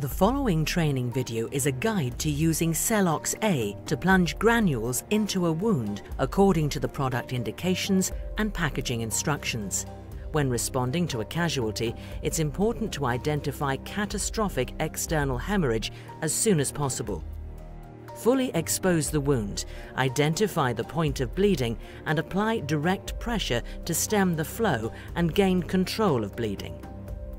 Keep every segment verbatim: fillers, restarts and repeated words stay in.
The following training video is a guide to using Celox A to plunge granules into a wound according to the product indications and packaging instructions. When responding to a casualty, it's important to identify catastrophic external hemorrhage as soon as possible. Fully expose the wound, identify the point of bleeding, and apply direct pressure to stem the flow and gain control of bleeding.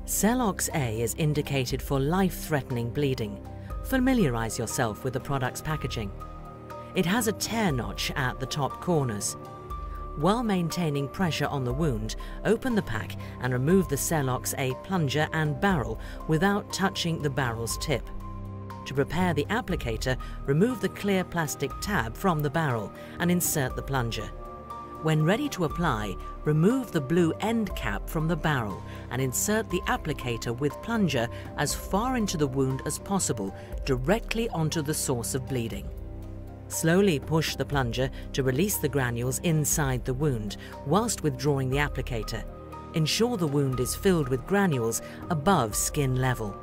Celox A is indicated for life-threatening bleeding. Familiarise yourself with the product's packaging. It has a tear notch at the top corners. While maintaining pressure on the wound, open the pack and remove the Celox A plunger and barrel without touching the barrel's tip. To prepare the applicator, remove the clear plastic tab from the barrel and insert the plunger. When ready to apply, remove the blue end cap from the barrel and insert the applicator with plunger as far into the wound as possible, directly onto the source of bleeding. Slowly push the plunger to release the granules inside the wound, whilst withdrawing the applicator. Ensure the wound is filled with granules above skin level.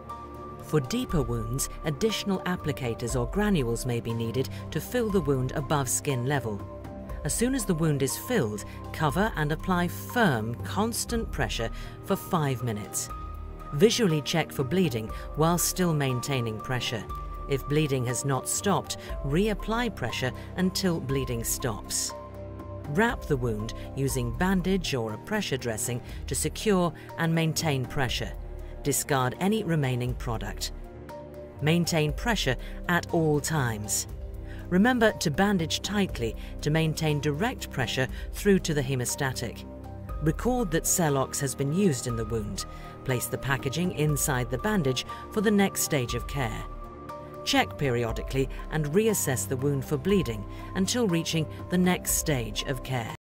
For deeper wounds, additional applicators or granules may be needed to fill the wound above skin level. As soon as the wound is filled, cover and apply firm, constant pressure for five minutes. Visually check for bleeding while still maintaining pressure. If bleeding has not stopped, reapply pressure until bleeding stops. Wrap the wound using bandage or a pressure dressing to secure and maintain pressure. Discard any remaining product. Maintain pressure at all times. Remember to bandage tightly to maintain direct pressure through to the hemostatic. Record that Celox has been used in the wound. Place the packaging inside the bandage for the next stage of care. Check periodically and reassess the wound for bleeding until reaching the next stage of care.